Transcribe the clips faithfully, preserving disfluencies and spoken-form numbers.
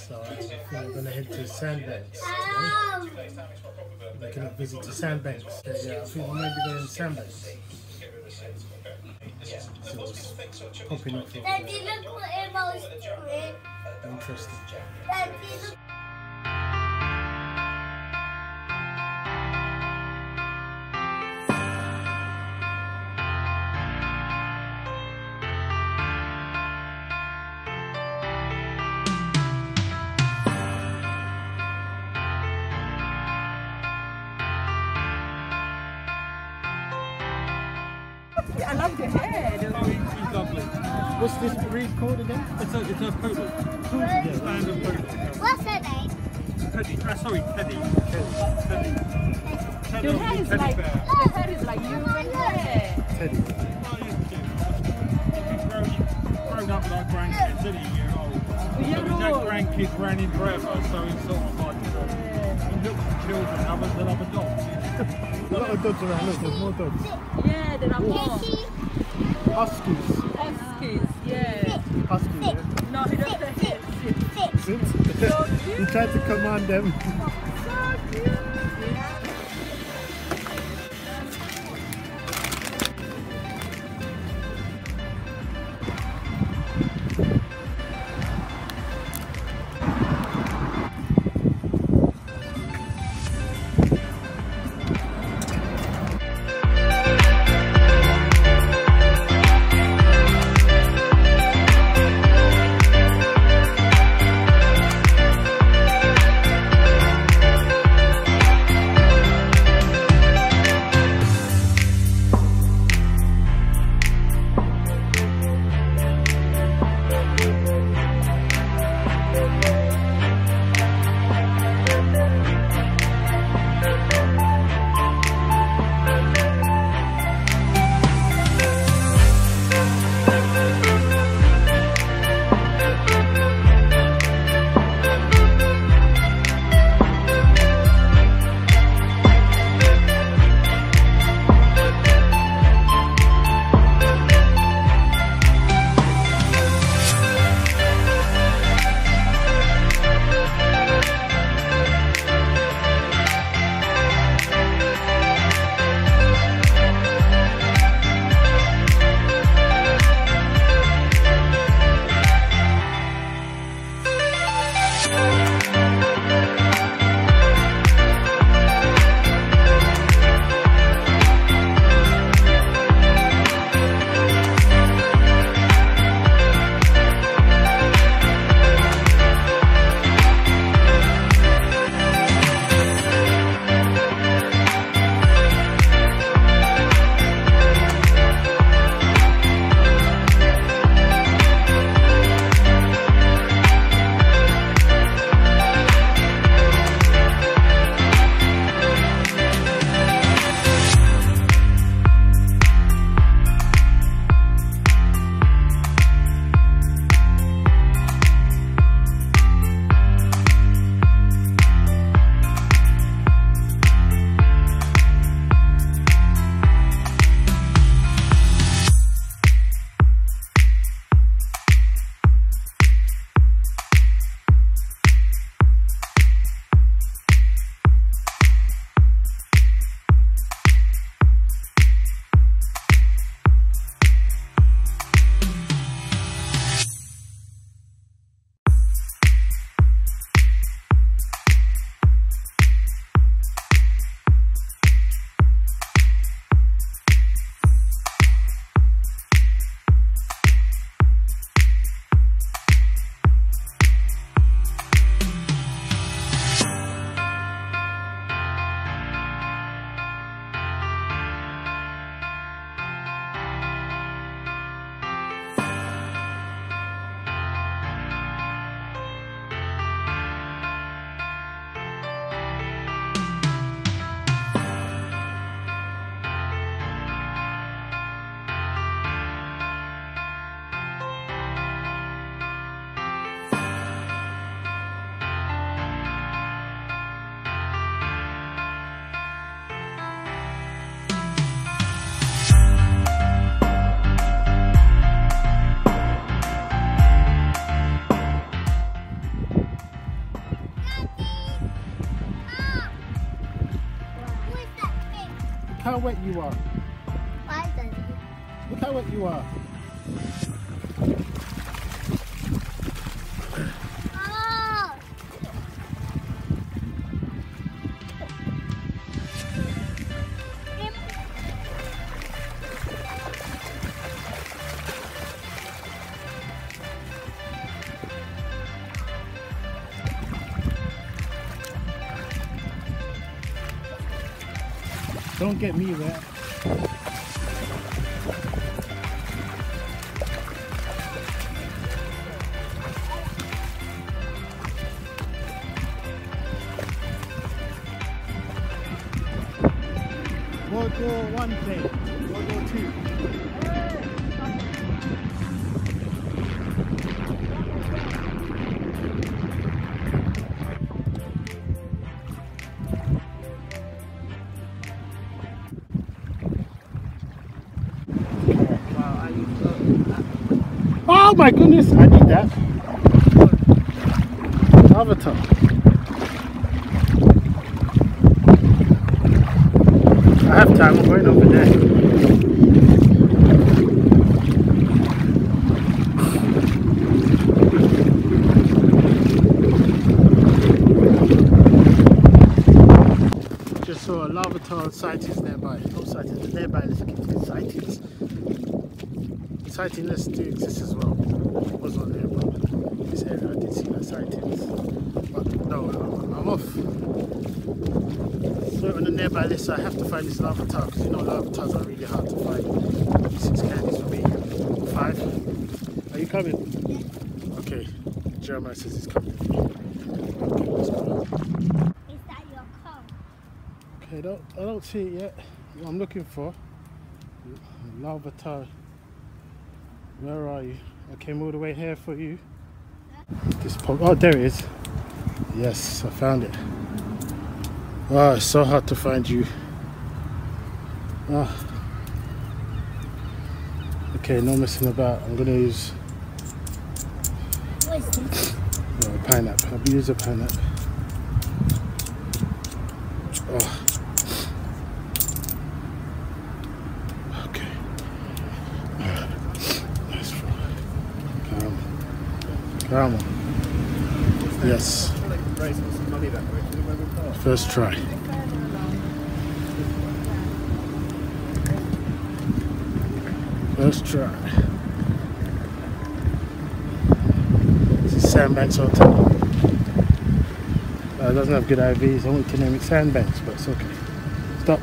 So I'm gonna head to Sandbanks. Right? They cannot visit the Sandbanks. Yeah, yeah, I think we might be going to Sandbanks. Yeah. So it's popping up. Daddy, look what Emma's doing. Interesting. Daddy, look. I love your head. She's lovely. What's this breed called again? It's a, it's a poodle. Yeah. What's her name? Teddy. Uh, sorry, Teddy. Teddy. Teddy. Your hair is Teddy like, your hair is like human hair. Teddy. Well, you have grown up like grandkids, didn't you? You're old. You're so old. Grandkids ran in forever, so it's sort of like, you look for children other than other dogs. A lot of dogs around, look, there's more dogs. Yeah, there are more. Huskies. Huskies, yeah. Huskies, yeah. No, he doesn't hit. Sit. Sit. So cute. He tried to command them. So cute. Yeah. wet you are. Why does it? Look how wet you are. Oh. Don't get me wet. We'll go one thing, we'll go two. Wow, are you close? Oh my goodness, I need that. Larvitar. I have time, we're going over there. Just saw a Larvitar sightings nearby. Not sightings, nearby, let's keep it sightings. Sighting lists do exist as well. It was not there, but in this area I did see that sightings. But no, I'm off. So on the nearby list, I have to find this Larvitar because you know Larvitars are really hard to find. Six candies for me. Five. Are you coming? Yeah. Okay. Jeremiah says he's coming. Okay, let's go. Is that your car? Okay, don't, I don't see it yet. What I'm looking for. Larvitar. Where are you? I came all the way here for you. This pop. Oh, there it is. Yes, I found it. Wow, it's so hard to find you. Ah. Okay, no messing about. I'm gonna use. What is this? Oh, a pineapple. I'll use a pineapple. Oh. Okay. Alright. Nice one. Caramel. Caramel. Yes. First try. First try. This is Sandbanks Hotel. Uh, it doesn't have good I Vs. I want to name it Sandbanks, but it's okay. Stop.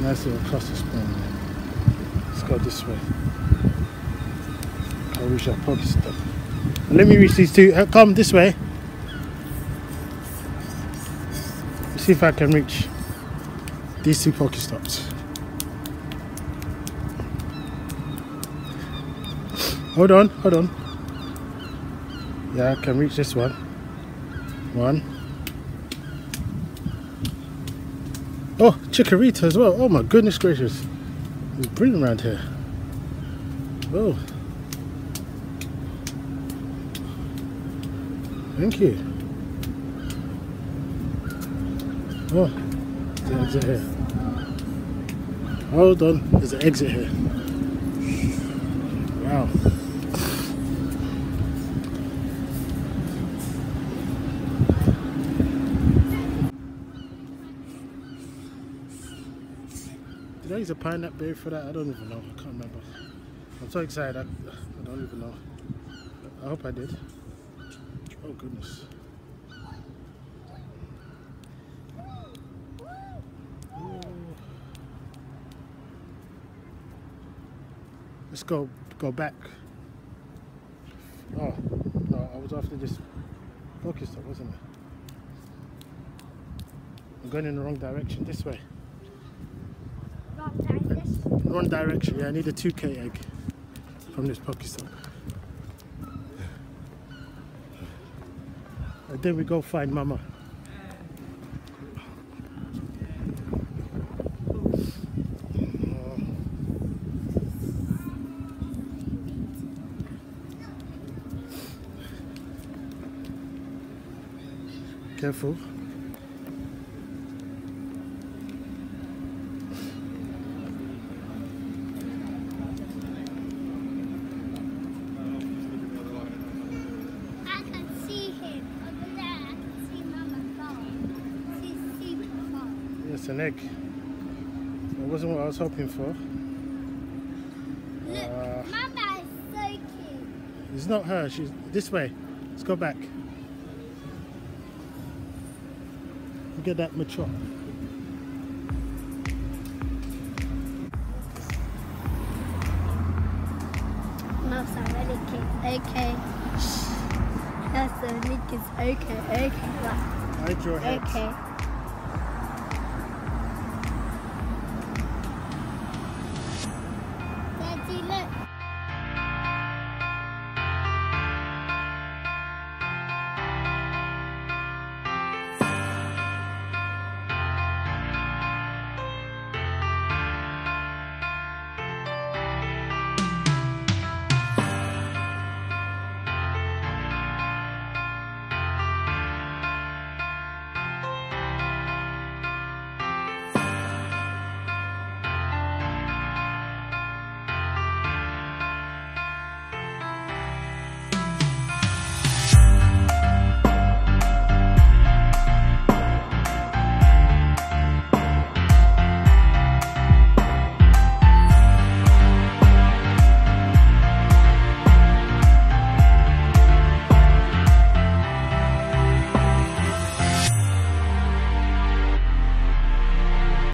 Nice little cluster spawn there. Let's go this way. I wish I probably stuff. Let me reach these two. Come this way. Let's see if I can reach these two Pokestops. Hold on, hold on. Yeah, I can reach this one. One. Oh, Chikorita as well. Oh my goodness gracious. It's brilliant around here. Oh. Thank you. Oh, there's an exit here. Hold on, there's an exit here. Wow. Did I use a pineapple berry for that? I don't even know. I can't remember. I'm so excited. I, I don't even know. I hope I did. Oh goodness. Oh. Let's go go back. Oh no, I was after this focus stop, wasn't I? I'm going in the wrong direction, this way. Wrong direction? Wrong direction, yeah, I need a two K egg from this focus stop. And then we go find Mama. Careful. An egg. It wasn't what I was hoping for. Look, uh, Mama is so cute. It's not her. She's this way. Let's go back. Look at that mature. That's a really cute. Okay. That's a really cute. Okay. Okay. Right. I draw heads. Okay.